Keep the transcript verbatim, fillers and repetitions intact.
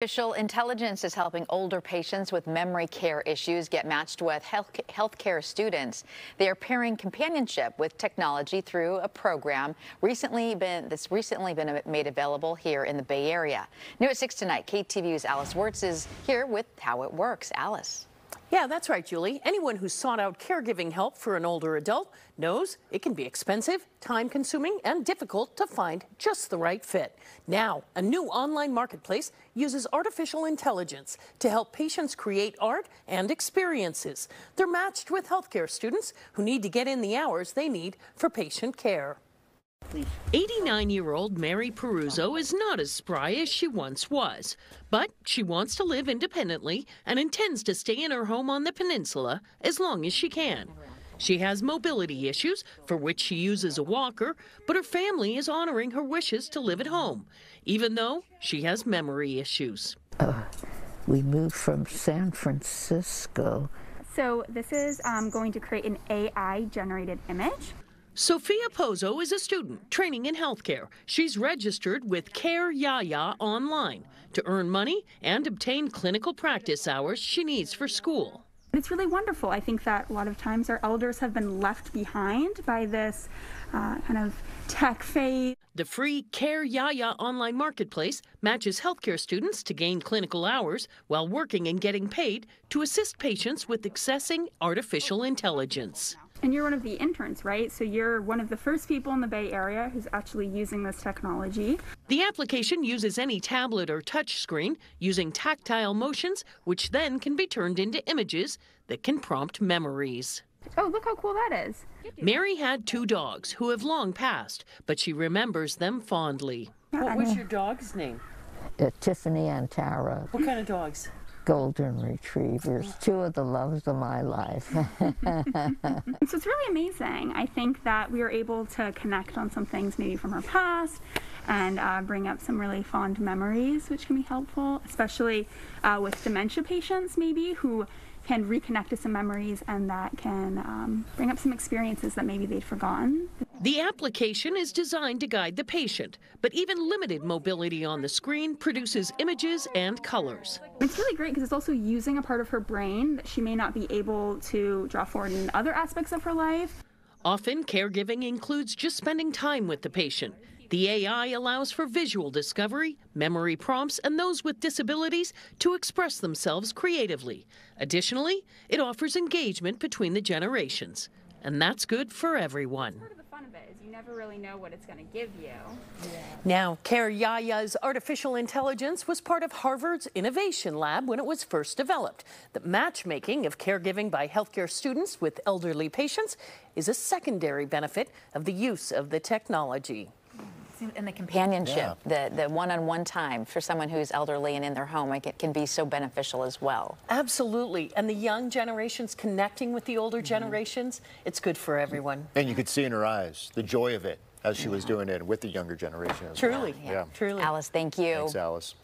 Artificial intelligence is helping older patients with memory care issues get matched with healthcare students. They are pairing companionship with technology through a program recently been that's recently been made available here in the Bay Area. New at six tonight, K T V U's Alice Wirtz is here with how it works. Alice. Yeah, that's right, Julie. Anyone who's sought out caregiving help for an older adult knows it can be expensive, time-consuming, and difficult to find just the right fit. Now, a new online marketplace uses artificial intelligence to help patients create art and experiences. They're matched with healthcare students who need to get in the hours they need for patient care. eighty-nine-year-old Mary Peruzzo is not as spry as she once was, but she wants to live independently and intends to stay in her home on the peninsula as long as she can. She has mobility issues, for which she uses a walker, but her family is honoring her wishes to live at home, even though she has memory issues. Uh, we moved from San Francisco. So this is um, going to create an A I-generated image. Sophia Pozo is a student training in healthcare. She's registered with CareYaya online to earn money and obtain clinical practice hours she needs for school. It's really wonderful. I think that a lot of times our elders have been left behind by this uh, kind of tech phase. The free CareYaya online marketplace matches healthcare students to gain clinical hours while working and getting paid to assist patients with accessing artificial intelligence. And you're one of the interns, right? So you're one of the first people in the Bay Area who's actually using this technology. The application uses any tablet or touch screen using tactile motions, which then can be turned into images that can prompt memories. Oh, look how cool that is. Mary had two dogs who have long passed, but she remembers them fondly. What was your dog's name? Uh, Tiffany and Tara. What kind of dogs? Golden retrievers, two of the loves of my life. So it's really amazing. I think that we were able to connect on some things maybe from her past and uh, bring up some really fond memories, which can be helpful, especially uh, with dementia patients maybe who can reconnect to some memories, and that can um, bring up some experiences that maybe they'd forgotten. The application is designed to guide the patient, but even limited mobility on the screen produces images and colors. It's really great because it's also using a part of her brain that she may not be able to draw forward in other aspects of her life. Often, caregiving includes just spending time with the patient. The A I allows for visual discovery, memory prompts, and those with disabilities to express themselves creatively. Additionally, it offers engagement between the generations, and that's good for everyone. You never really know what it's going to give you. Yeah. Now, CareYaya's artificial intelligence was part of Harvard's Innovation Lab when it was first developed. The matchmaking of caregiving by healthcare students with elderly patients is a secondary benefit of the use of the technology. And the companionship, yeah. the the one-on-one time for someone who's elderly and in their home, like it can be so beneficial as well. Absolutely. And the young generations connecting with the older mm-hmm. generations, it's good for everyone. And you could see in her eyes the joy of it as she yeah. was doing it with the younger generation as well. Truly. Yeah. Yeah. Truly. Alice, thank you. Thanks, Alice.